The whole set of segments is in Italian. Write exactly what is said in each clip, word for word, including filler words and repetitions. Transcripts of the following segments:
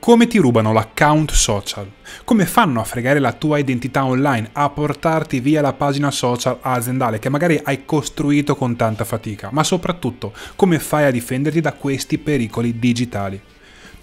come ti rubano l'account social, come fanno a fregare la tua identità online, a portarti via la pagina social aziendale che magari hai costruito con tanta fatica, ma soprattutto come fai a difenderti da questi pericoli digitali.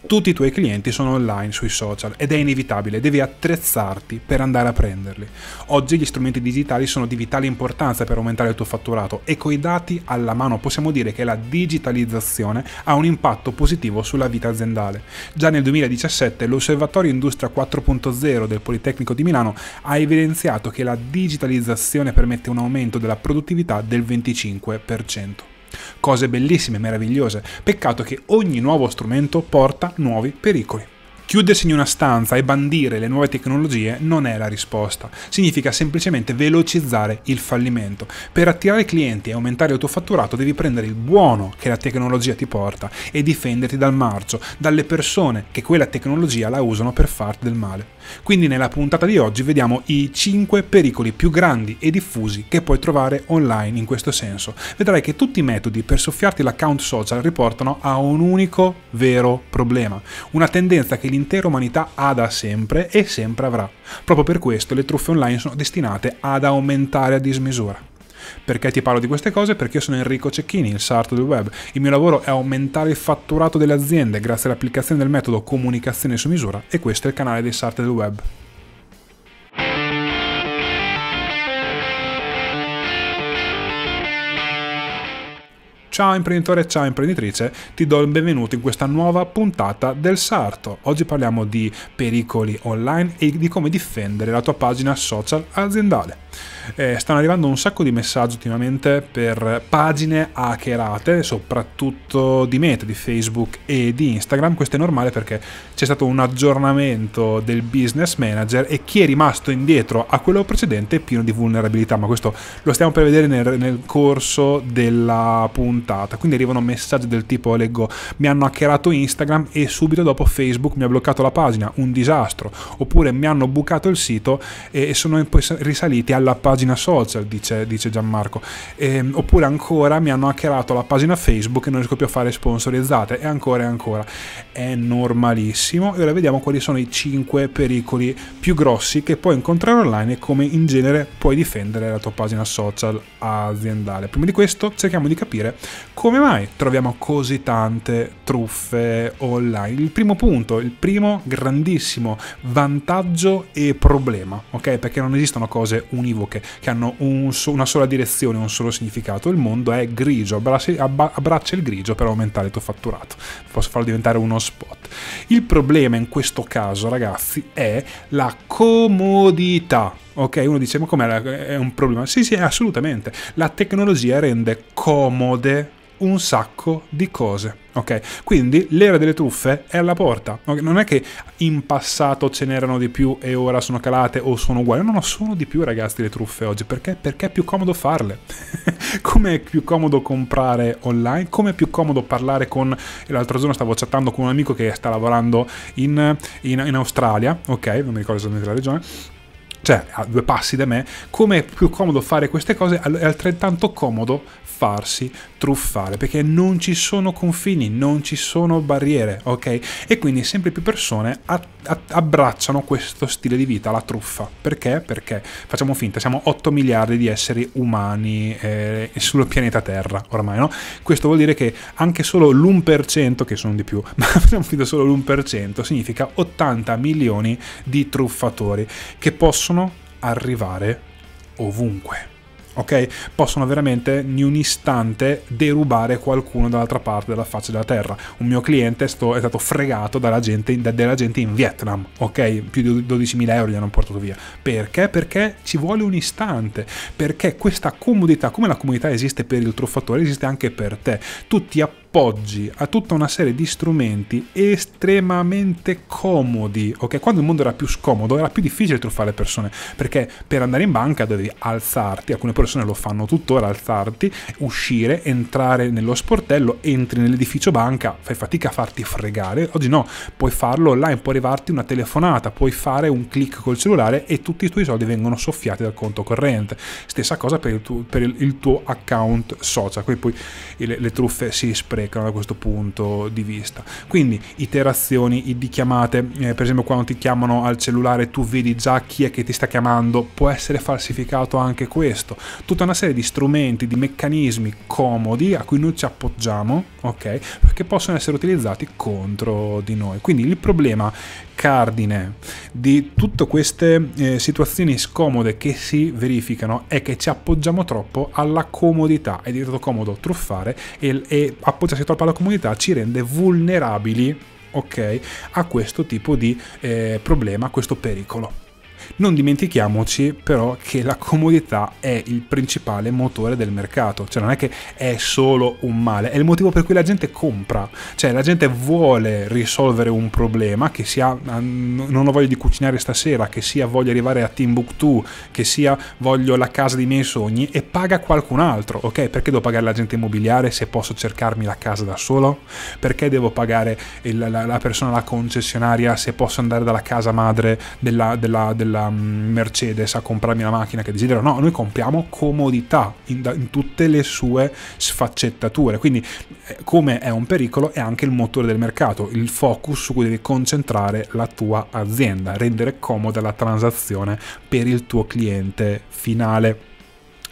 Tutti i tuoi clienti sono online sui social ed è inevitabile, devi attrezzarti per andare a prenderli. Oggi gli strumenti digitali sono di vitale importanza per aumentare il tuo fatturato e coi dati alla mano possiamo dire che la digitalizzazione ha un impatto positivo sulla vita aziendale. Già nel duemiladiciassette l'Osservatorio Industria quattro punto zero del Politecnico di Milano ha evidenziato che la digitalizzazione permette un aumento della produttività del venticinque per cento. Cose bellissime, meravigliose, peccato che ogni nuovo strumento porta nuovi pericoli. Chiudersi in una stanza e bandire le nuove tecnologie non è la risposta, significa semplicemente velocizzare il fallimento. Per attirare clienti e aumentare il tuo fatturato devi prendere il buono che la tecnologia ti porta e difenderti dal marcio, dalle persone che quella tecnologia la usano per farti del male. Quindi nella puntata di oggi vediamo i cinque pericoli più grandi e diffusi che puoi trovare online in questo senso. Vedrai che tutti i metodi per soffiarti l'account social riportano a un unico vero problema, una tendenza che l'intera umanità ha da sempre e sempre avrà. Proprio per questo le truffe online sono destinate ad aumentare a dismisura. Perché ti parlo di queste cose? Perché io sono Enrico Cecchini, il sarto del web. Il mio lavoro è aumentare il fatturato delle aziende grazie all'applicazione del metodo comunicazione su misura e questo è il canale dei sarti del web. Ciao imprenditore, ciao imprenditrice, ti do il benvenuto in questa nuova puntata del Sarto. Oggi parliamo di pericoli online e di come difendere la tua pagina social aziendale. Eh, stanno arrivando un sacco di messaggi ultimamente per pagine hackerate, soprattutto di Meta, di Facebook e di Instagram. Questo è normale perché c'è stato un aggiornamento del business manager e chi è rimasto indietro a quello precedente è pieno di vulnerabilità, ma questo lo stiamo per vedere nel, nel corso della puntata. Quindi arrivano messaggi del tipo, leggo, mi hanno hackerato Instagram e subito dopo Facebook mi ha bloccato la pagina, un disastro, oppure mi hanno bucato il sito e sono risaliti alla pagina social, dice, dice Gianmarco, e, oppure ancora mi hanno hackerato la pagina Facebook e non riesco più a fare sponsorizzate, e ancora e ancora. È normalissimo. E ora vediamo quali sono i cinque pericoli più grossi che puoi incontrare online e come in genere puoi difendere la tua pagina social aziendale. Prima di questo cerchiamo di capire come mai troviamo così tante truffe online. Il primo punto, il primo grandissimo vantaggio e problema, ok? Perché non esistono cose univoche che hanno un so- una sola direzione, un solo significato. Il mondo è grigio, abbraccia il grigio per aumentare il tuo fatturato. Posso farlo diventare uno spot. Il problema in questo caso, ragazzi, è la comodità. Ok, uno dice, ma com'è, è un problema? Sì, sì, assolutamente. La tecnologia rende comode un sacco di cose, ok? Quindi l'era delle truffe è alla porta. Okay? Non è che in passato ce n'erano di più e ora sono calate o sono uguali. No, no, sono di più, ragazzi, le truffe oggi. Perché? Perché è più comodo farle. Come è più comodo comprare online, come è più comodo parlare con... L'altro giorno stavo chattando con un amico che sta lavorando in, in, in Australia, ok? Non mi ricordo esattamente la regione. Cioè, a due passi da me, come è più comodo fare queste cose, è altrettanto comodo farsi truffare, perché non ci sono confini, non ci sono barriere, ok? E quindi sempre più persone abbracciano questo stile di vita, la truffa. Perché? Perché facciamo finta, siamo otto miliardi di esseri umani eh, sul pianeta Terra, ormai, no? Questo vuol dire che anche solo l'uno per cento, che sono di più, ma facciamo finta solo l'uno per cento, significa ottanta milioni di truffatori che possono arrivare ovunque, ok? Possono veramente in un istante derubare qualcuno dall'altra parte della faccia della terra. Un mio cliente è stato fregato dalla gente, dalla gente in Vietnam, ok? Più di dodicimila euro gli hanno portato via. Perché? Perché ci vuole un istante, perché questa comodità, come la comodità esiste per il truffatore, esiste anche per te. Tu ti appoggi a tutta una serie di strumenti estremamente comodi, ok? Quando il mondo era più scomodo era più difficile truffare persone, perché per andare in banca dovevi alzarti, alcune persone lo fanno tuttora, alzarti, uscire, entrare nello sportello, entri nell'edificio banca, fai fatica a farti fregare. Oggi no, puoi farlo online, può arrivarti una telefonata, puoi fare un click col cellulare e tutti i tuoi soldi vengono soffiati dal conto corrente. Stessa cosa per il tuo, per il tuo account social, quindi poi le, le truffe si sprecano. applicano da questo punto di vista. Quindi iterazioni, I D chiamate, eh, per esempio quando ti chiamano al cellulare tu vedi già chi è che ti sta chiamando, può essere falsificato anche questo. Tutta una serie di strumenti, di meccanismi comodi a cui noi ci appoggiamo, ok, perché possono essere utilizzati contro di noi. Quindi il problema cardine di tutte queste eh, situazioni scomode che si verificano è che ci appoggiamo troppo alla comodità. È diventato comodo truffare e, e appoggiarsi troppo alla comodità ci rende vulnerabili, ok, a questo tipo di eh, problema, a questo pericolo. Non dimentichiamoci però che la comodità è il principale motore del mercato, cioè non è che è solo un male, è il motivo per cui la gente compra, cioè la gente vuole risolvere un problema, che sia non ho voglia di cucinare stasera, che sia voglio arrivare a Timbuktu, che sia voglio la casa dei miei sogni, e paga qualcun altro, ok? Perché devo pagare l'agente immobiliare se posso cercarmi la casa da solo? Perché devo pagare il, la, la persona, la concessionaria, se posso andare dalla casa madre della, della, della Mercedes a comprarmi la macchina che desidero? No, noi compriamo comodità in, in tutte le sue sfaccettature. Quindi, come è un pericolo, è anche il motore del mercato, il focus su cui devi concentrare la tua azienda, rendere comoda la transazione per il tuo cliente finale.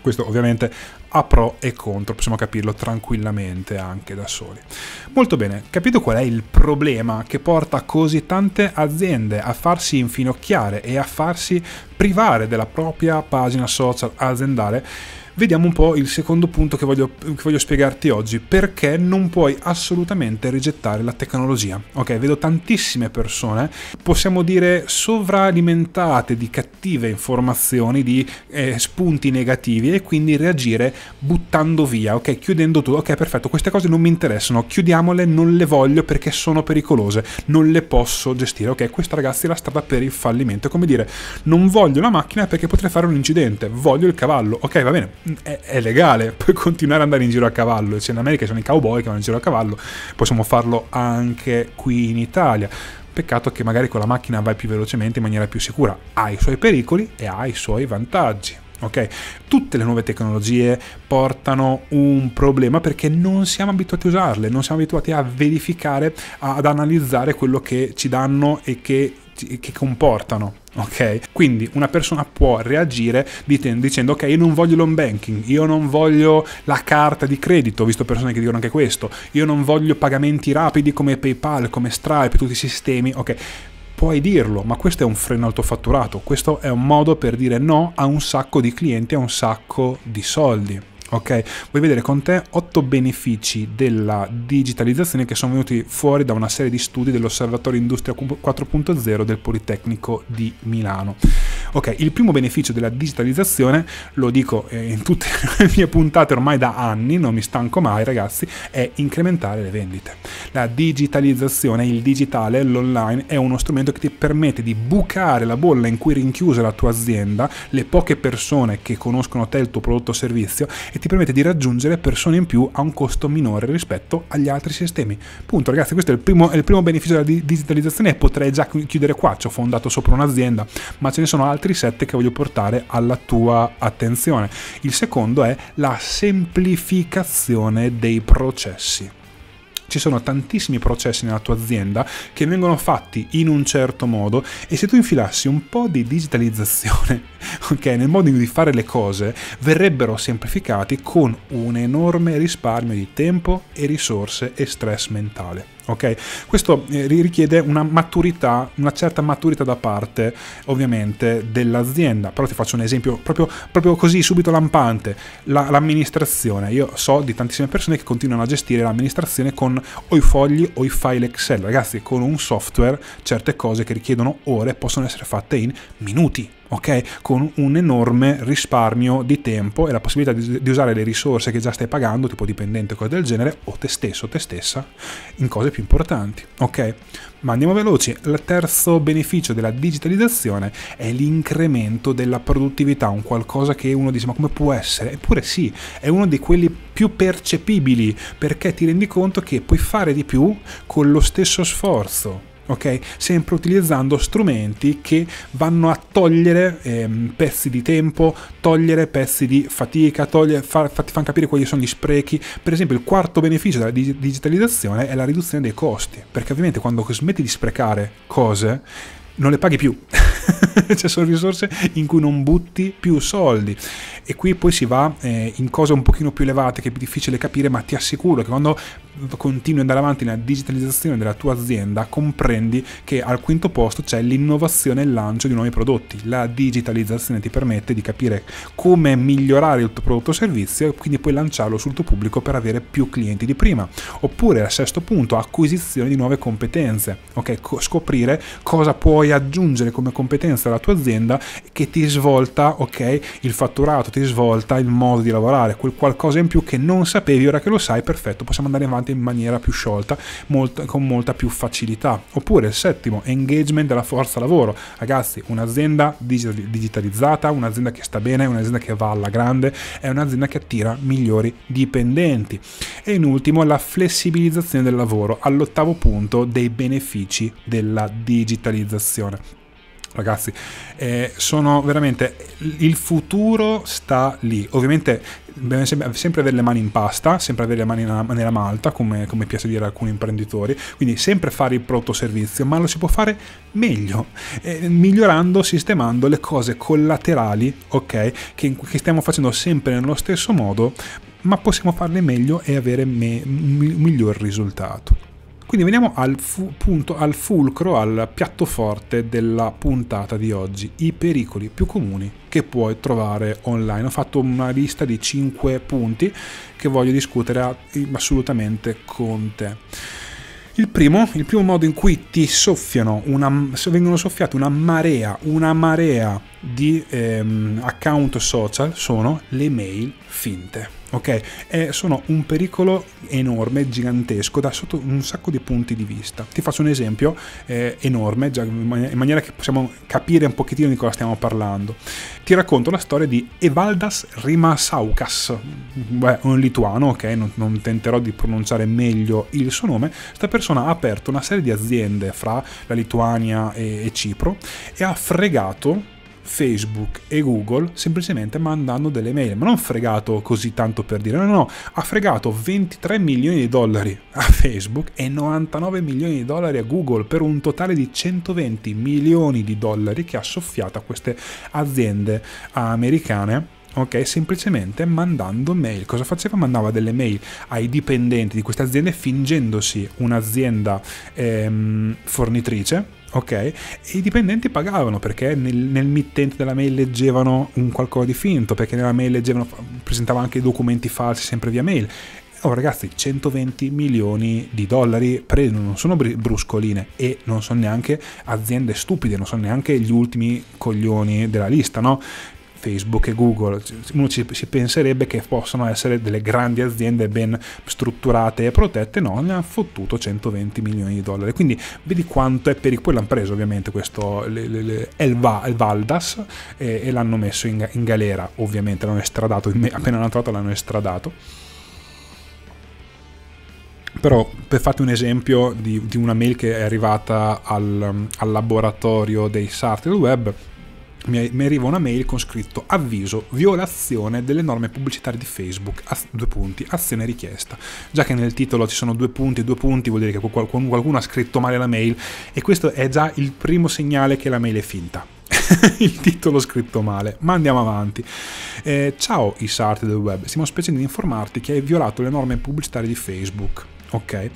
Questo ovviamente ha pro e contro, possiamo capirlo tranquillamente anche da soli. Molto bene, capito qual è il problema che porta così tante aziende a farsi infinocchiare e a farsi privare della propria pagina social aziendale? Vediamo un po' il secondo punto che voglio, che voglio spiegarti oggi, perché non puoi assolutamente rigettare la tecnologia. Ok, vedo tantissime persone, possiamo dire, sovralimentate di cattive informazioni, di eh, spunti negativi, e quindi reagire buttando via, ok, chiudendo tutto. Ok, perfetto, queste cose non mi interessano, chiudiamole, non le voglio perché sono pericolose, non le posso gestire. Ok, questa ragazzi è la strada per il fallimento, è come dire non voglio la macchina perché potrei fare un incidente, voglio il cavallo. Ok, va bene, è legale, puoi continuare ad andare in giro a cavallo, cioè in America sono i cowboy che vanno in giro a cavallo, possiamo farlo anche qui in Italia. Peccato che magari con la macchina vai più velocemente, in maniera più sicura, ha i suoi pericoli e ha i suoi vantaggi. Ok, tutte le nuove tecnologie portano un problema perché non siamo abituati a usarle, non siamo abituati a verificare, ad analizzare quello che ci danno e che, che comportano. Ok, quindi una persona può reagire dicendo ok, io non voglio l'home banking, io non voglio la carta di credito, ho visto persone che dicono anche questo, io non voglio pagamenti rapidi come PayPal, come Stripe, tutti i sistemi. Ok, puoi dirlo, ma questo è un freno al tuo fatturato, questo è un modo per dire no a un sacco di clienti, a un sacco di soldi. Ok, vuoi vedere con te otto benefici della digitalizzazione che sono venuti fuori da una serie di studi dell'Osservatorio Industria quattro punto zero del Politecnico di Milano. Ok, il primo beneficio della digitalizzazione, lo dico in tutte le mie puntate ormai da anni, non mi stanco mai ragazzi, è incrementare le vendite. La digitalizzazione, il digitale, l'online è uno strumento che ti permette di bucare la bolla in cui è rinchiusa la tua azienda, le poche persone che conoscono te, il tuo prodotto o servizio, e ti permette di raggiungere persone in più a un costo minore rispetto agli altri sistemi. Punto ragazzi, questo è il primo, è il primo beneficio della digitalizzazione, e potrei già chiudere qua, ci ho fondato sopra un'azienda, ma ce ne sono altri sette che voglio portare alla tua attenzione. Il secondo è la semplificazione dei processi. Ci sono tantissimi processi nella tua azienda che vengono fatti in un certo modo, e se tu infilassi un po' di digitalizzazione, ok, nel modo di fare le cose, verrebbero semplificati con un enorme risparmio di tempo e risorse e stress mentale. Ok, questo richiede una maturità, una certa maturità da parte ovviamente dell'azienda. Però ti faccio un esempio proprio, proprio così subito lampante: l'amministrazione. Io so di tantissime persone che continuano a gestire l'amministrazione con o i fogli o i file Excel. Ragazzi, con un software certe cose che richiedono ore possono essere fatte in minuti. Ok, con un enorme risparmio di tempo e la possibilità di, di usare le risorse che già stai pagando, tipo dipendente o cose del genere, o te stesso, te stessa, in cose più importanti. Ok, ma andiamo veloci. Il terzo beneficio della digitalizzazione è l'incremento della produttività, un qualcosa che uno dice ma come può essere? Eppure sì, è uno di quelli più percepibili, perché ti rendi conto che puoi fare di più con lo stesso sforzo. ok? Sempre utilizzando strumenti che vanno a togliere ehm, pezzi di tempo, togliere pezzi di fatica, togliere, far, far, far capire quali sono gli sprechi. Per esempio, il quarto beneficio della dig- digitalizzazione è la riduzione dei costi, perché ovviamente quando smetti di sprecare cose non le paghi più. Cioè, sono risorse in cui non butti più soldi, e qui poi si va eh, in cose un pochino più elevate che è più difficile capire, ma ti assicuro che quando continui ad andare avanti nella digitalizzazione della tua azienda comprendi che al quinto posto c'è l'innovazione e il lancio di nuovi prodotti. La digitalizzazione ti permette di capire come migliorare il tuo prodotto o servizio e quindi puoi lanciarlo sul tuo pubblico per avere più clienti di prima. Oppure, al sesto punto, acquisizione di nuove competenze, ok? Co- scoprire cosa puoi aggiungere come competenza alla tua azienda che ti svolta, ok, il fatturato, ti svolta il modo di lavorare, quel qualcosa in più che non sapevi, ora che lo sai, perfetto, possiamo andare avanti in maniera più sciolta, molto, con molta più facilità. Oppure il settimo, engagement della forza lavoro. Ragazzi, un'azienda digitalizzata, un'azienda che sta bene, un'azienda che va alla grande, è un'azienda che attira migliori dipendenti. E in ultimo, la flessibilizzazione del lavoro, all'ottavo punto dei benefici della digitalizzazione. Ragazzi, eh, sono veramente, il futuro sta lì. Ovviamente bisogna sempre avere le mani in pasta, sempre avere le mani nella, nella malta, come, come piace dire a alcuni imprenditori, quindi sempre fare il prodotto servizio, ma lo si può fare meglio, eh, migliorando, sistemando le cose collaterali, ok, che, che stiamo facendo sempre nello stesso modo, ma possiamo farle meglio e avere me, un miglior risultato. Quindi veniamo al, fu- punto, al fulcro, al piattoforte della puntata di oggi, i pericoli più comuni che puoi trovare online. Ho fatto una lista di cinque punti che voglio discutere assolutamente con te. Il primo, il primo modo in cui ti soffiano, una, vengono soffiate una marea, una marea di ehm, account social sono le mail finte. Ok, eh, sono un pericolo enorme, gigantesco, da sotto un sacco di punti di vista. Ti faccio un esempio eh, enorme, già in, man- in maniera che possiamo capire un pochettino di cosa stiamo parlando. Ti racconto la storia di Evaldas Rimašauskas, beh, un lituano, ok, non, non tenterò di pronunciare meglio il suo nome. Questa persona ha aperto una serie di aziende fra la Lituania e, e Cipro e ha fregato Facebook e Google semplicemente mandando delle mail, ma non fregato così tanto per dire, no, no, no, ha fregato ventitré milioni di dollari a Facebook e novantanove milioni di dollari a Google per un totale di centoventi milioni di dollari che ha soffiato a queste aziende americane. Ok, semplicemente mandando mail. Cosa faceva? Mandava delle mail ai dipendenti di queste aziende fingendosi un'azienda ehm, fornitrice, ok? E i dipendenti pagavano perché nel, nel mittente della mail leggevano un qualcosa di finto, perché nella mail leggevano, presentava anche documenti falsi sempre via mail. Oh ragazzi, centoventi milioni di dollari presi, non sono bruscoline e non sono neanche aziende stupide, non sono neanche gli ultimi coglioni della lista, no? Facebook e Google, uno ci, si penserebbe che possano essere delle grandi aziende ben strutturate e protette, no, ne hanno fottuto centoventi milioni di dollari, quindi vedi quanto è pericoloso. Poi l'hanno preso ovviamente questo le, le, le, Elva, Evaldas e, e l'hanno messo in, in galera, ovviamente l'hanno estradato, appena l'hanno trovato l'hanno estradato. Però per farti un esempio di, di una mail che è arrivata al, al laboratorio dei Sarti del Web, mi arriva una mail con scritto avviso, violazione delle norme pubblicitarie di Facebook, due punti, azione richiesta. Già che nel titolo ci sono due punti, due punti vuol dire che qualcuno, qualcuno ha scritto male la mail, e questo è già il primo segnale che la mail è finta. Il titolo scritto male, ma andiamo avanti. Eh, ciao I Sarti del Web, siamo spiacenti di informarti che hai violato le norme pubblicitarie di Facebook, ok?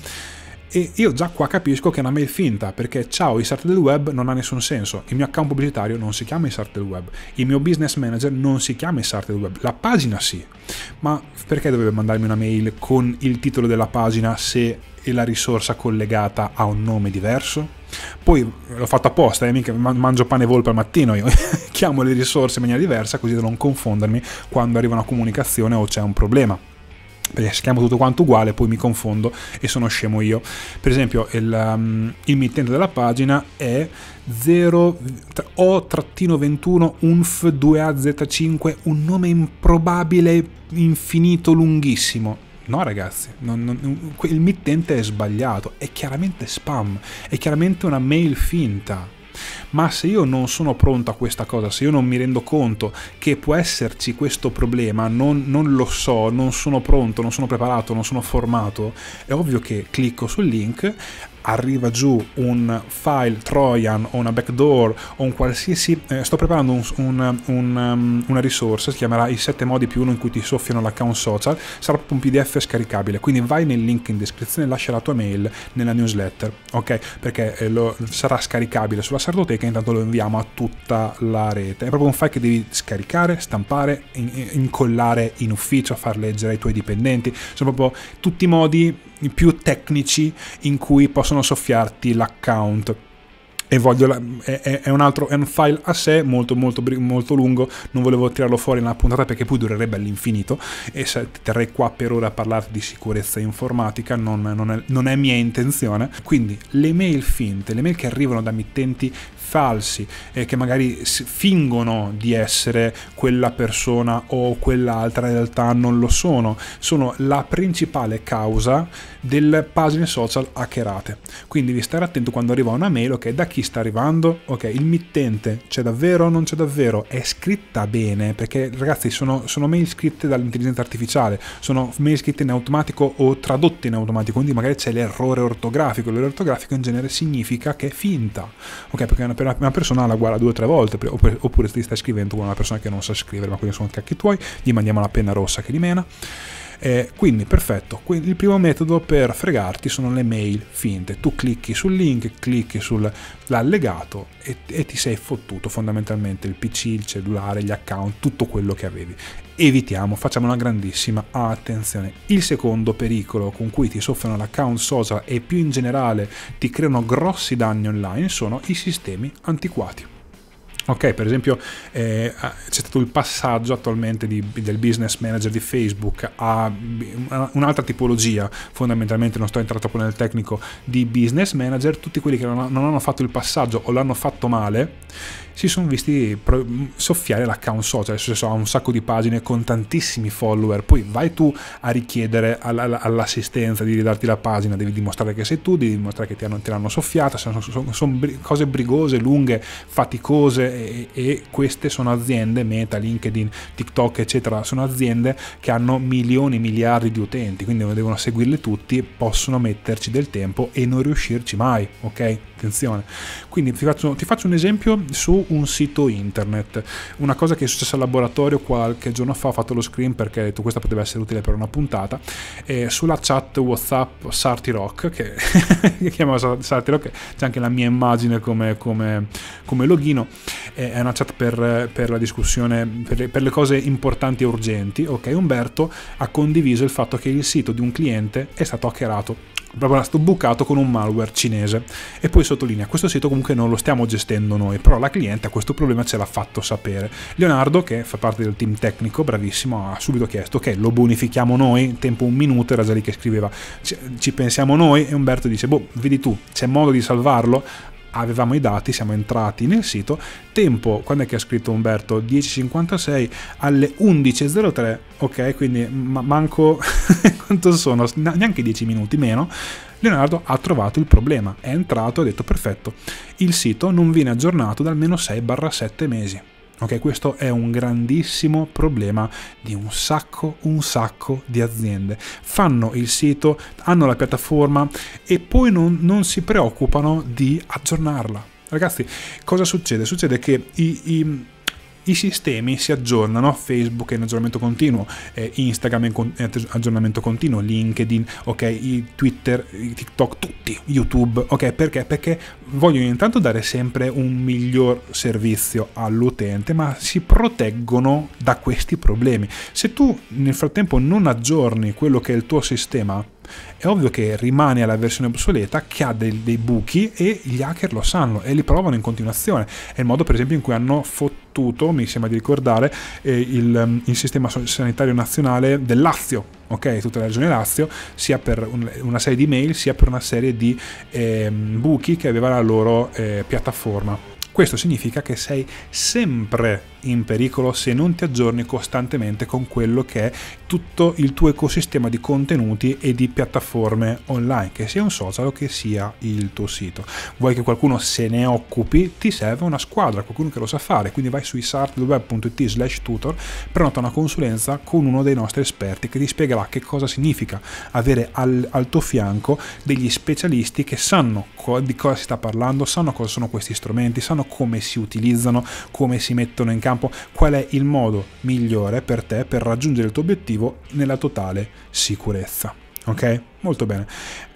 E io già qua capisco che è una mail finta, perché ciao I Sarti del Web non ha nessun senso, il mio account pubblicitario non si chiama I Sarti del Web, il mio business manager non si chiama I Sarti del Web, la pagina sì, ma perché dovrebbe mandarmi una mail con il titolo della pagina se la risorsa collegata ha un nome diverso? Poi l'ho fatto apposta, eh, mica mangio pane e volpe al mattino, io chiamo le risorse in maniera diversa così da non confondermi quando arriva una comunicazione o c'è un problema. Perché si chiama tutto quanto uguale, poi mi confondo e sono scemo io. Per esempio, il, um, il mittente della pagina è zero o ventuno unf due a z cinque, un nome improbabile, infinito, lunghissimo. No ragazzi, non, non, il mittente è sbagliato, è chiaramente spam, è chiaramente una mail finta. Ma se io non sono pronto a questa cosa, se io non mi rendo conto che può esserci questo problema, non, non lo so, non sono pronto, non sono preparato, non sono formato, è ovvio che clicco sul link, arriva giù un file trojan o una backdoor o un qualsiasi... Eh, sto preparando un, un, un, um, una risorsa, si chiamerà i sette modi più uno in cui ti soffiano l'account social, sarà proprio un P D F scaricabile, quindi vai nel link in descrizione e lascia la tua mail nella newsletter, ok? Perché eh, lo, sarà scaricabile sulla Sartoteca, intanto lo inviamo a tutta la rete. È proprio un file che devi scaricare, stampare, in, incollare in ufficio, far leggere ai tuoi dipendenti, sono proprio tutti i modi più tecnici in cui possono soffiarti l'account. E voglio la, è, è un altro è un file a sé molto molto molto lungo, non volevo tirarlo fuori nella puntata perché poi durerebbe all'infinito e se, ti terrei qua per ora a parlarti di sicurezza informatica, non, non, è, non è mia intenzione. Quindi le mail finte, le mail che arrivano da mittenti falsi e eh, che magari fingono di essere quella persona o quell'altra, in realtà non lo sono, sono la principale causa del pagine social hackerate. Quindi devi stare attento quando arriva una mail, ok, da chi sta arrivando, ok, il mittente c'è davvero o non c'è davvero, è scritta bene, perché ragazzi sono, sono mail scritte dall'intelligenza artificiale, sono mail scritte in automatico o tradotte in automatico, quindi magari c'è l'errore ortografico, l'errore ortografico in genere significa che è finta, ok, perché una, una persona la guarda due o tre volte, oppure, oppure ti stai scrivendo con una persona che non sa scrivere, ma quindi sono cacchi tuoi, gli mandiamo la penna rossa che li mena. Eh, quindi perfetto, quindi il primo metodo per fregarti sono le mail finte, tu clicchi sul link, clicchi sull'allegato e, e ti sei fottuto fondamentalmente il P C, il cellulare, gli account, tutto quello che avevi. Evitiamo, facciamo una grandissima attenzione. Il secondo pericolo con cui ti soffiano l'account social e più in generale ti creano grossi danni online sono i sistemi antiquati. Ok, per esempio eh, c'è stato il passaggio attualmente di, del business manager di Facebook a un'altra tipologia, fondamentalmente non sto entrando troppo nel tecnico, di business manager. Tutti quelli che non, non hanno fatto il passaggio o l'hanno fatto male si sono visti soffiare l'account social, adesso ha un sacco di pagine con tantissimi follower, poi vai tu a richiedere all'assistenza di ridarti la pagina, devi dimostrare che sei tu, devi dimostrare che ti hanno, te l'hanno soffiata, sono, sono, sono cose brigose, lunghe, faticose. E, e queste sono aziende, Meta, LinkedIn, TikTok eccetera, sono aziende che hanno milioni, miliardi di utenti, quindi devono seguirle tutti, possono metterci del tempo e non riuscirci mai, ok? Attenzione. Quindi ti faccio, ti faccio un esempio su un sito internet, una cosa che è successa al laboratorio qualche giorno fa, ho fatto lo screen perché ho detto questa poteva essere utile per una puntata, eh, sulla chat WhatsApp Sarti Rock, che, che chiamava Sarti Rock, c'è anche la mia immagine come, come, come login. È una chat per, per la discussione, per le, per le cose importanti e urgenti, ok? Umberto ha condiviso il fatto che il sito di un cliente è stato hackerato, proprio stato bucato con un malware cinese, e poi sottolinea questo sito comunque non lo stiamo gestendo noi, però la cliente a questo problema ce l'ha fatto sapere. Leonardo, che fa parte del team tecnico, bravissimo, ha subito chiesto ok, lo bonifichiamo noi, tempo un minuto, era già lì che scriveva ci pensiamo noi, e Umberto dice boh, vedi tu, c'è modo di salvarlo? Avevamo i dati, siamo entrati nel sito, tempo, quando è che ha scritto Umberto? dieci e cinquantasei alle undici e zero tre, ok, quindi ma manco, quanto sono? Neanche dieci minuti meno, Leonardo ha trovato il problema, è entrato e ha detto perfetto, il sito non viene aggiornato da almeno sei sette mesi. Ok, questo è un grandissimo problema di un sacco, un sacco di aziende. Fanno il sito, hanno la piattaforma e poi non, non si preoccupano di aggiornarla. Ragazzi, cosa succede? Succede che i... i I sistemi si aggiornano, Facebook è in aggiornamento continuo, eh, Instagram è in aggiornamento continuo, LinkedIn, ok, Twitter, TikTok, tutti, YouTube, ok, perché? Perché vogliono intanto dare sempre un miglior servizio all'utente, ma si proteggono da questi problemi. Se tu nel frattempo non aggiorni quello che è il tuo sistema, è ovvio che rimane alla versione obsoleta che ha dei, dei buchi, e gli hacker lo sanno e li provano in continuazione. È il modo per esempio in cui hanno fottuto, mi sembra di ricordare, eh, il, il sistema sanitario nazionale del Lazio, ok, tutta la regione Lazio, sia per un, una serie di mail sia per una serie di eh, buchi che aveva la loro eh, piattaforma. Questo significa che sei sempre in pericolo se non ti aggiorni costantemente con quello che è tutto il tuo ecosistema di contenuti e di piattaforme online, che sia un social o che sia il tuo sito. Vuoi che qualcuno se ne occupi? Ti serve una squadra, qualcuno che lo sa fare, quindi vai su i sarti del web punto it slash tutor, prenota una consulenza con uno dei nostri esperti che ti spiegherà che cosa significa avere al, al tuo fianco degli specialisti che sanno co- di cosa si sta parlando, sanno cosa sono questi strumenti, sanno come si utilizzano, come si mettono in campo, qual è il modo migliore per te per raggiungere il tuo obiettivo nella totale sicurezza. Ok? Molto bene.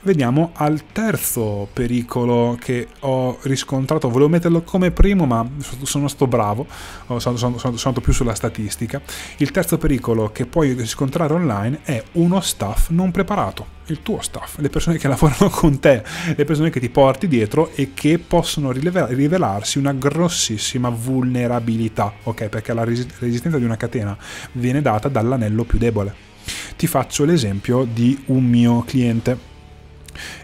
Vediamo al terzo pericolo che ho riscontrato. Volevo metterlo come primo, ma sono stato bravo, sono, sono, sono, sono andato più sulla statistica. Il terzo pericolo che puoi riscontrare online è uno staff non preparato. Il tuo staff, le persone che lavorano con te, le persone che ti porti dietro e che possono rivelarsi una grossissima vulnerabilità, ok? Perché la resistenza di una catena viene data dall'anello più debole. Ti faccio l'esempio di un mio cliente.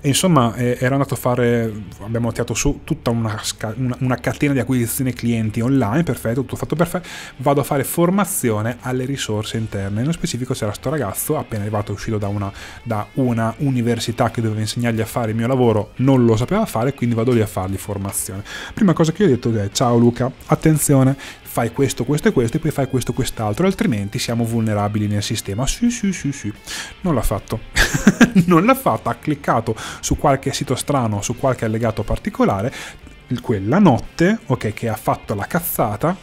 E insomma, eh, era andato a fare, abbiamo tirato su tutta una, una, una catena di acquisizione clienti online, perfetto, tutto fatto perfetto, vado a fare formazione alle risorse interne. Nello specifico c'era sto ragazzo appena arrivato, uscito da una, da una università che doveva insegnargli a fare il mio lavoro, non lo sapeva fare, quindi vado lì a fargli formazione. Prima cosa che io ho detto è: ciao Luca, attenzione, fai questo, questo e questo, e poi fai questo, quest'altro, altrimenti siamo vulnerabili nel sistema. Sì, sì, sì, sì. Non l'ha fatto. Non l'ha fatto, ha cliccato su qualche sito strano, su qualche allegato particolare. Quella notte, ok, che ha fatto la cazzata,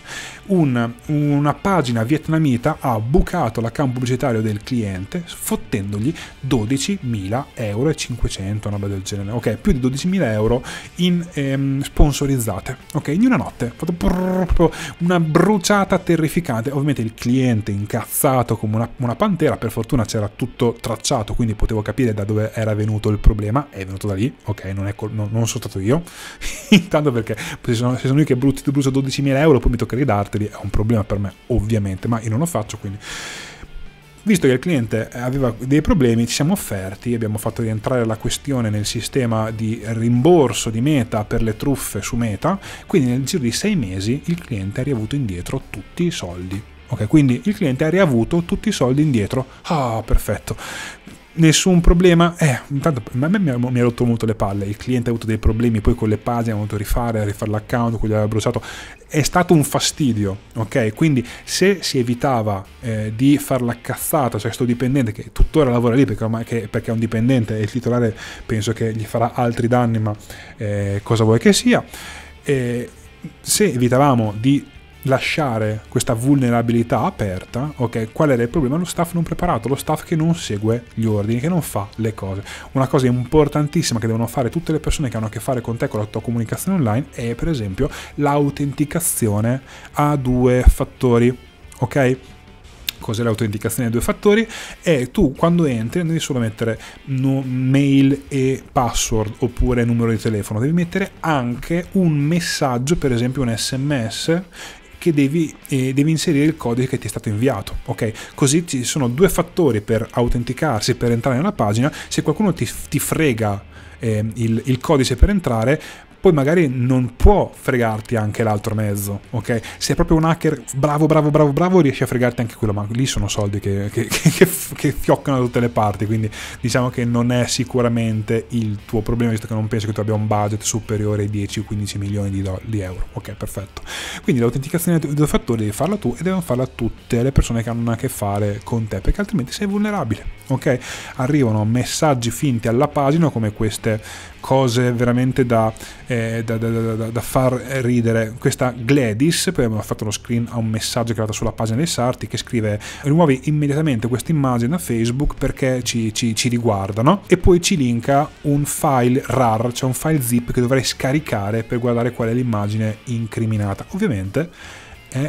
un, una pagina vietnamita ha bucato l'account pubblicitario del cliente fottendogli dodicimila euro e cinquecento, una roba del genere, ok, più di dodicimila euro in ehm, sponsorizzate, ok, in una notte, fatto brrr, una bruciata terrificante. Ovviamente il cliente incazzato come una, una pantera. Per fortuna c'era tutto tracciato, quindi potevo capire da dove era venuto il problema. È venuto da lì, ok, non, è col, non, non sono stato io. Tanto perché se sono, se sono io che bruci, ti brucio dodicimila euro, poi mi tocca ridarteli, è un problema per me ovviamente, ma io non lo faccio. Quindi, visto che il cliente aveva dei problemi, ci siamo offerti, abbiamo fatto rientrare la questione nel sistema di rimborso di Meta per le truffe su Meta, quindi nel giro di sei mesi il cliente ha riavuto indietro tutti i soldi, ok, quindi il cliente ha riavuto tutti i soldi indietro. Ah, perfetto, nessun problema. Eh, intanto a me mi ha rotto molto le palle, il cliente ha avuto dei problemi poi con le pagine, ha dovuto rifare, rifare l'account, quello aveva bruciato, è stato un fastidio, ok? Quindi se si evitava eh, di far la cazzata, cioè sto dipendente che tuttora lavora lì, perché, ormai, che, perché è un dipendente e il titolare penso che gli farà altri danni, ma eh, cosa vuoi che sia, eh, se evitavamo di lasciare questa vulnerabilità aperta, ok, qual era il problema? Lo staff non preparato, lo staff che non segue gli ordini, che non fa le cose. Una cosa importantissima che devono fare tutte le persone che hanno a che fare con te, con la tua comunicazione online, è per esempio l'autenticazione a due fattori, ok? Cos'è l'autenticazione a due fattori? E tu quando entri non devi solo mettere no, mail e password oppure numero di telefono, devi mettere anche un messaggio, per esempio un sms, che devi, eh, devi inserire il codice che ti è stato inviato, ok? Così ci sono due fattori per autenticarsi, per entrare nella pagina. Se qualcuno ti, ti frega eh, il, il codice per entrare, poi magari non può fregarti anche l'altro mezzo, ok? Se è proprio un hacker bravo, bravo, bravo, bravo, riesci a fregarti anche quello, ma lì sono soldi che, che, che, che fioccano da tutte le parti, quindi diciamo che non è sicuramente il tuo problema, visto che non penso che tu abbia un budget superiore ai dieci o quindici milioni di, di euro, ok, perfetto. Quindi l'autenticazione dei due fattori devi farla tu e devono farla tutte le persone che hanno a che fare con te, perché altrimenti sei vulnerabile, ok? Arrivano messaggi finti alla pagina come queste cose veramente da... Eh, da, da, da, da far ridere. Questa Gladys, poi abbiamo fatto lo screen a un messaggio creato sulla pagina dei Sarti, che scrive: rimuovi immediatamente questa immagine da Facebook perché ci, ci, ci riguardano, e poi ci linka un file rar, cioè un file zip che dovrei scaricare per guardare qual è l'immagine incriminata. Ovviamente è,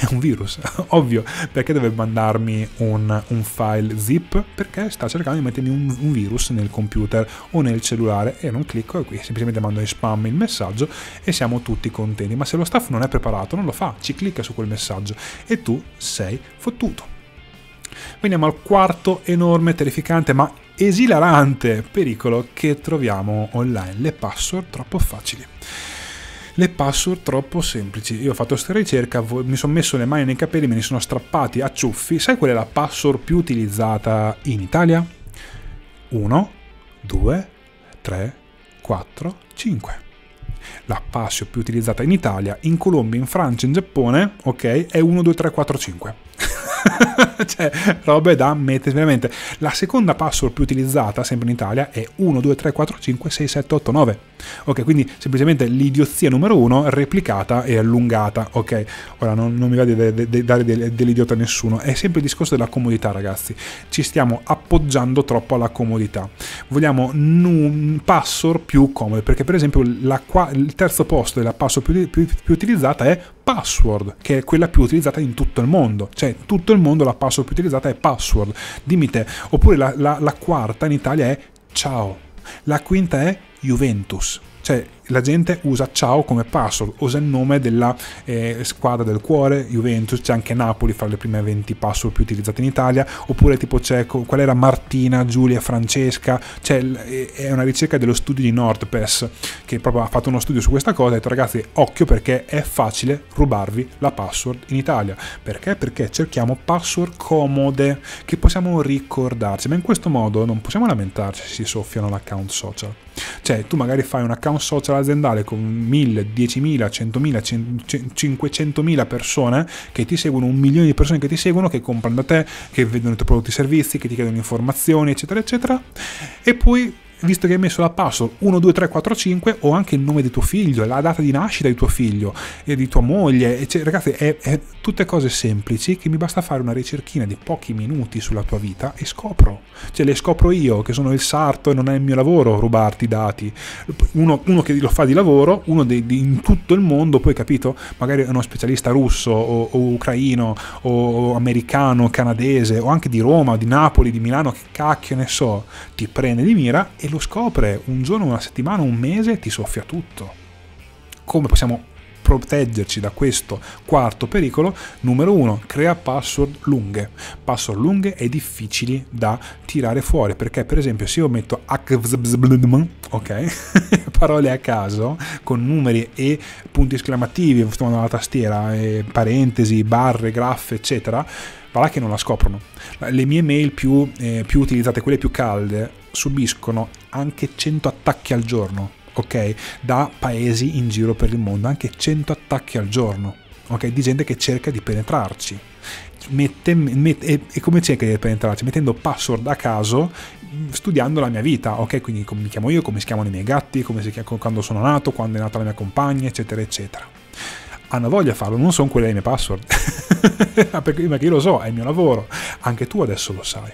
è un virus, ovvio, perché deve mandarmi un, un file zip? Perché sta cercando di mettermi un, un virus nel computer o nel cellulare, e non clicco, e qui semplicemente mando in spam il messaggio e siamo tutti contenti. Ma se lo staff non è preparato, non lo fa, ci clicca su quel messaggio e tu sei fottuto. Veniamo al quarto enorme, terrificante ma esilarante pericolo che troviamo online: le password troppo facili. le password troppo semplici. Io ho fatto questa ricerca, mi sono messo le mani nei capelli, me ne sono strappati a ciuffi. Sai qual è la password più utilizzata in Italia? uno, due, tre, quattro, cinque. La password più utilizzata in Italia, in Colombia, in Francia, in Giappone, ok, è uno, due, tre, quattro, cinque. Cioè, robe da mettere veramente. La seconda password più utilizzata sempre in Italia è uno, due, tre, quattro, cinque, sei, sette, otto, nove. Ok, quindi semplicemente l'idiozia numero uno replicata e allungata. Ok, ora non, non mi va di de, de, de, dare de, dell'idiota a nessuno. È sempre il discorso della comodità, ragazzi. Ci stiamo appoggiando troppo alla comodità. Vogliamo password più comode, perché per esempio la qua, il terzo posto della password più, più, più utilizzata è password, che è quella più utilizzata in tutto il mondo. Cioè, tutto il mondo la password più utilizzata è password. Dimmi te. Oppure la, la, la quarta in Italia è ciao. La quinta è Juventus. Cioè, la gente usa ciao come password, usa il nome della eh, squadra del cuore, Juventus. C'è anche Napoli fra le prime venti password più utilizzate in Italia. Oppure tipo c'è, qual era, Martina, Giulia, Francesca. C'è, è una ricerca dello studio di NordPass, che proprio ha fatto uno studio su questa cosa e ha detto: ragazzi, occhio, perché è facile rubarvi la password in Italia. Perché? Perché cerchiamo password comode che possiamo ricordarci, ma in questo modo non possiamo lamentarci se si soffiano l'account social. Cioè, tu magari fai un account social aziendale con mille, diecimila, centomila, cinquecentomila persone che ti seguono, un milione di persone che ti seguono, che comprano da te, che vedono i tuoi prodotti e servizi, che ti chiedono informazioni, eccetera eccetera. E poi, visto che hai messo la password uno, due, tre, quattro, cinque, o anche il nome di tuo figlio, la data di nascita di tuo figlio e di tua moglie, eccetera. Ragazzi, è, è tutte cose semplici che mi basta fare una ricerchina di pochi minuti sulla tua vita e scopro. Cioè, le scopro io, che sono il sarto e non è il mio lavoro rubarti i dati. Uno, uno che lo fa di lavoro, uno di, di, in tutto il mondo, poi, capito? Magari è uno specialista russo o, o ucraino o americano, canadese, o anche di Roma, di Napoli, di Milano, che cacchio ne so, ti prende di mira e lo scopre un giorno, una settimana, un mese, ti soffia tutto. Come possiamo proteggerci da questo quarto pericolo? Numero uno, crea password lunghe. Password lunghe e difficili da tirare fuori, perché per esempio se io metto ok, parole a caso con numeri e punti esclamativi alla tastiera, e parentesi, barre, graffe, eccetera, va che non la scoprono. Le mie mail più, eh, più utilizzate, quelle più calde, subiscono anche cento attacchi al giorno, ok? Da paesi in giro per il mondo, anche cento attacchi al giorno, ok? Di gente che cerca di penetrarci. Mette, met, e, e come cerca di penetrarci? Mettendo password a caso, studiando la mia vita, ok? Quindi come mi chiamo io, come si chiamano i miei gatti, come si chiama, quando sono nato, quando è nata la mia compagna, eccetera, eccetera. Hanno voglia a farlo, non sono quelle le mie password. Perché io lo so, è il mio lavoro. Anche tu adesso lo sai.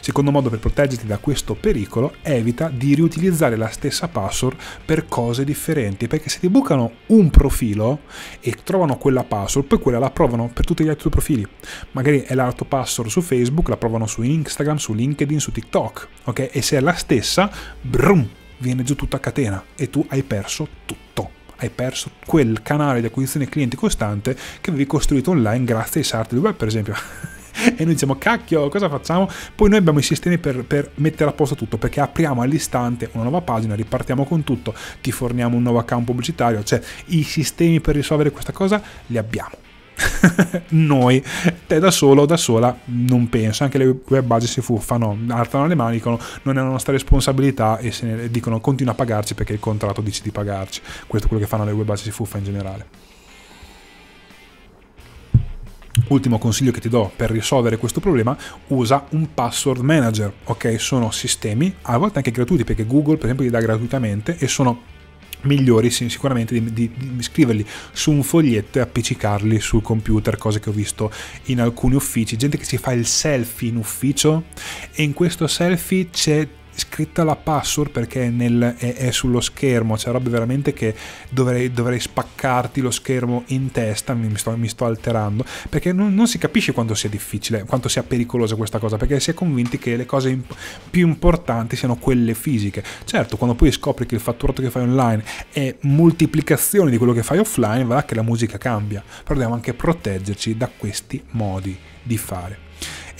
Secondo modo per proteggerti da questo pericolo: evita di riutilizzare la stessa password per cose differenti, perché se ti bucano un profilo e trovano quella password, poi quella la provano per tutti gli altri tuoi profili. Magari è la tua password su Facebook, la provano su Instagram, su LinkedIn, su TikTok, ok? E se è la stessa, brum, viene giù tutta a catena e tu hai perso tutto. Hai perso quel canale di acquisizione clienti costante che avevi costruito online grazie ai sarti del web, per esempio. E noi diciamo: cacchio, cosa facciamo? Poi noi abbiamo i sistemi per, per mettere a posto tutto, perché apriamo all'istante una nuova pagina, ripartiamo con tutto, ti forniamo un nuovo account pubblicitario. Cioè, i sistemi per risolvere questa cosa li abbiamo. Noi, te da solo, da sola, non penso. Anche le web base si fuffano, alzano le mani, dicono: non è la nostra responsabilità, e se ne dicono: continua a pagarci perché il contratto dice di pagarci. Questo è quello che fanno le web base si fuffa in generale. Ultimo consiglio che ti do per risolvere questo problema: usa un password manager, ok? Sono sistemi, a volte anche gratuiti, perché Google per esempio li dà gratuitamente, e sono migliori sicuramente di, di, di scriverli su un foglietto e appiccicarli sul computer, cose che ho visto in alcuni uffici. Gente che si fa il selfie in ufficio e in questo selfie c'è scritta la password, perché nel, è, è sullo schermo. C'è roba veramente che dovrei, dovrei spaccarti lo schermo in testa. Mi sto, mi sto alterando, perché non, non si capisce quanto sia difficile, quanto sia pericolosa questa cosa, perché si è convinti che le cose imp- più importanti siano quelle fisiche. Certo, quando poi scopri che il fatturato che fai online è moltiplicazione di quello che fai offline, va che la musica cambia. Però dobbiamo anche proteggerci da questi modi di fare.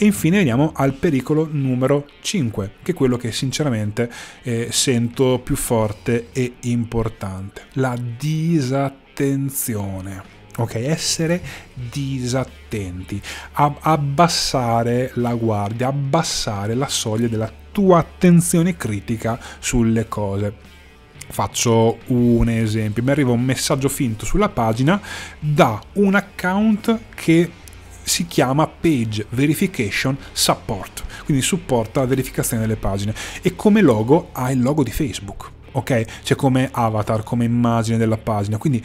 E infine veniamo al pericolo numero cinque, che è quello che sinceramente eh, sento più forte e importante: la disattenzione. Ok, essere disattenti, abbassare la guardia, abbassare la soglia della tua attenzione critica sulle cose. Faccio un esempio: mi arriva un messaggio finto sulla pagina da un account che si chiama Page Verification Support, quindi supporta la verificazione delle pagine, e come logo ha il logo di Facebook, ok? Cioè come avatar, come immagine della pagina, quindi...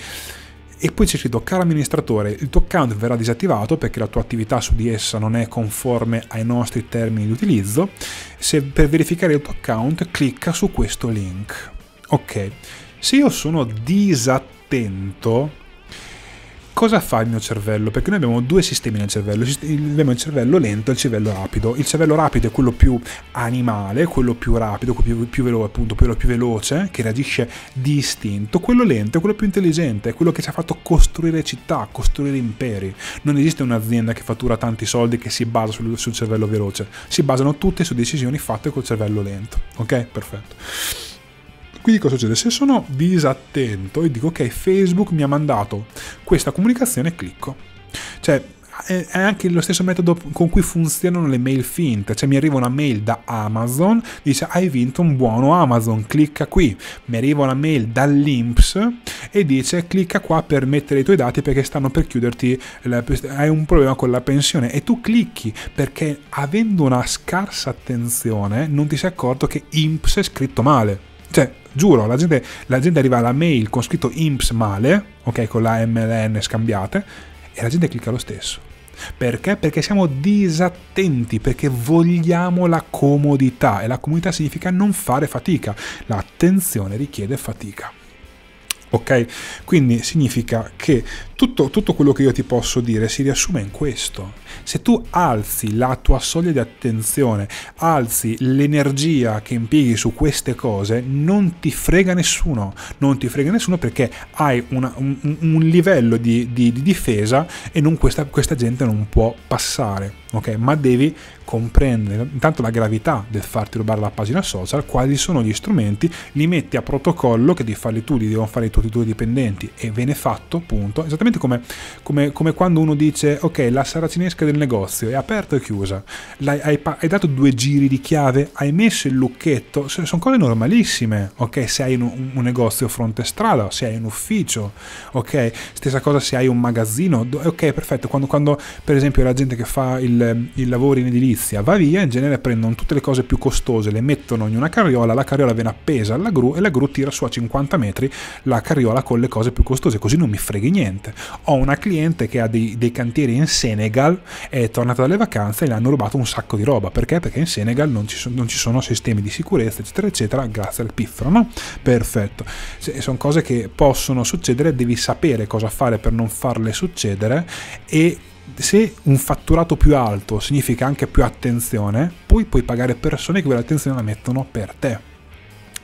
E poi c'è scritto: caro amministratore, il tuo account verrà disattivato perché la tua attività su di essa non è conforme ai nostri termini di utilizzo. Se per verificare il tuo account clicca su questo link. Ok, se io sono disattento, cosa fa il mio cervello? Perché noi abbiamo due sistemi nel cervello, abbiamo il cervello lento e il cervello rapido. Il cervello rapido è quello più animale, quello più rapido, quello più, più veloce, appunto, quello più veloce, che reagisce di istinto. Quello lento è quello più intelligente, è quello che ci ha fatto costruire città, costruire imperi. Non esiste un'azienda che fattura tanti soldi che si basa sul, sul cervello veloce, si basano tutte su decisioni fatte col cervello lento. Ok, perfetto. Quindi cosa succede? Se sono disattento e dico ok, Facebook mi ha mandato questa comunicazione, clicco. Cioè è anche lo stesso metodo con cui funzionano le mail finte, cioè mi arriva una mail da Amazon, dice hai vinto un buono Amazon, clicca qui. Mi arriva una mail dall'I N P S e dice clicca qua per mettere i tuoi dati perché stanno per chiuderti, hai un problema con la pensione, e tu clicchi perché avendo una scarsa attenzione non ti sei accorto che I N P S è scritto male. Cioè, giuro, la gente, la gente arriva alla mail con scritto I N P S male, ok, con la M L N scambiate, e la gente clicca lo stesso. Perché? Perché siamo disattenti, perché vogliamo la comodità, e la comodità significa non fare fatica. L'attenzione richiede fatica. Ok? Quindi significa che tutto, tutto quello che io ti posso dire si riassume in questo. Se tu alzi la tua soglia di attenzione, alzi l'energia che impieghi su queste cose, non ti frega nessuno, non ti frega nessuno perché hai una, un, un livello di, di, di difesa e non questa, questa gente non può passare. Ok, ma devi comprendere intanto la gravità del farti rubare la pagina social, quali sono gli strumenti, li metti a protocollo che devi farli tu, li devono fare i tuoi, i tuoi dipendenti, e ve ne fatto, punto. Esattamente come, come, come quando uno dice ok, la saracinesca del negozio è aperta e chiusa, hai, hai, hai dato due giri di chiave, hai messo il lucchetto, sono cose normalissime, ok? Se hai un, un negozio fronte strada, se hai un ufficio, ok? Stessa cosa se hai un magazzino, ok, perfetto. Quando, quando per esempio la gente che fa il il lavoro in edilizia va via, in genere prendono tutte le cose più costose, le mettono in una carriola, la carriola viene appesa alla gru e la gru tira su a cinquanta metri la carriola con le cose più costose, così non mi freghi niente. Ho una cliente che ha dei, dei cantieri in Senegal, è tornata dalle vacanze e le hanno rubato un sacco di roba. Perché? Perché in Senegal non ci, so, non ci sono sistemi di sicurezza eccetera eccetera, grazie al piffero, no? Perfetto. Se, sono cose che possono succedere, devi sapere cosa fare per non farle succedere, e se un fatturato più alto significa anche più attenzione, poi puoi pagare persone che quell'attenzione la mettono per te.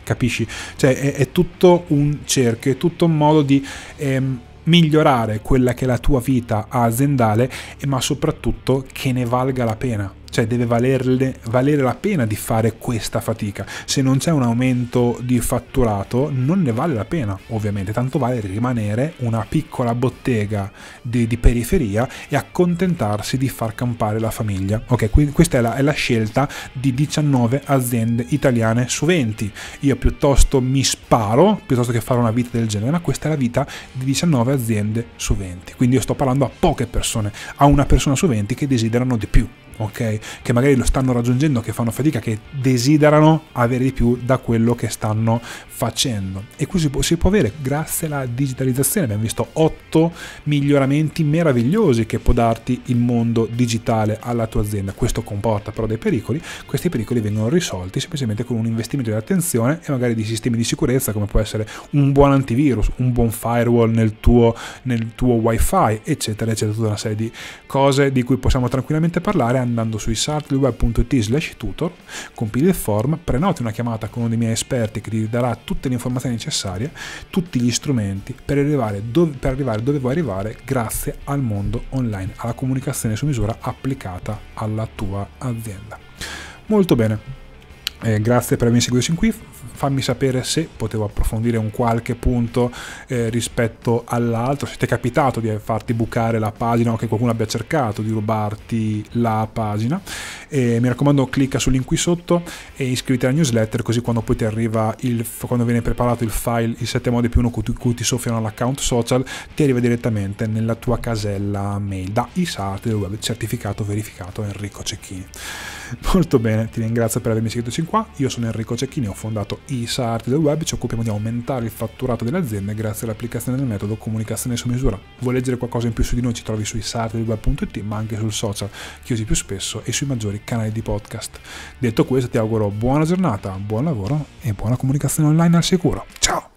Capisci? Cioè è, è tutto un cerchio, è tutto un modo di ehm, migliorare quella che è la tua vita aziendale, ma soprattutto che ne valga la pena. Cioè deve valerle, valere la pena di fare questa fatica. Se non c'è un aumento di fatturato non ne vale la pena, ovviamente, tanto vale rimanere una piccola bottega di, di periferia e accontentarsi di far campare la famiglia. Ok, quindi questa è la, è la scelta di diciannove aziende italiane su venti. Io piuttosto mi sparo, piuttosto che fare una vita del genere, ma questa è la vita di diciannove aziende su venti. Quindi io sto parlando a poche persone, a una persona su venti che desiderano di più. Okay? Che magari lo stanno raggiungendo, che fanno fatica, che desiderano avere di più da quello che stanno facendo, e qui si può, si può avere grazie alla digitalizzazione. Abbiamo visto otto miglioramenti meravigliosi che può darti il mondo digitale alla tua azienda. Questo comporta però dei pericoli, questi pericoli vengono risolti semplicemente con un investimento di attenzione e magari di sistemi di sicurezza, come può essere un buon antivirus, un buon firewall nel tuo, nel tuo wifi eccetera eccetera, tutta una serie di cose di cui possiamo tranquillamente parlare. andando su i sarti del web punto it slash tutor, compili il form, prenoti una chiamata con uno dei miei esperti che ti darà tutte le informazioni necessarie, tutti gli strumenti per arrivare dove, per arrivare dove vuoi arrivare grazie al mondo online, alla comunicazione su misura applicata alla tua azienda. Molto bene. Eh, grazie per avermi seguito sin qui, fammi sapere se potevo approfondire un qualche punto eh, rispetto all'altro, se ti è capitato di farti bucare la pagina o che qualcuno abbia cercato di rubarti la pagina. Eh, mi raccomando, clicca sul link qui sotto e iscriviti alla newsletter, così quando poi ti arriva il, quando viene preparato il file i sette modi più uno con cui ti soffiano l'account social, ti arriva direttamente nella tua casella mail da I Sarti del Web, certificato verificato Enrico Cecchini. Molto bene, ti ringrazio per avermi seguito sin qua, io sono Enrico Cecchini, ho fondato I Sarti del Web, ci occupiamo di aumentare il fatturato delle aziende grazie all'applicazione del metodo comunicazione su misura. Vuoi leggere qualcosa in più su di noi, ci trovi su i sarti del web punto it, ma anche sul social che usi più spesso e sui maggiori canali di podcast. Detto questo, ti auguro buona giornata, buon lavoro e buona comunicazione online al sicuro. Ciao!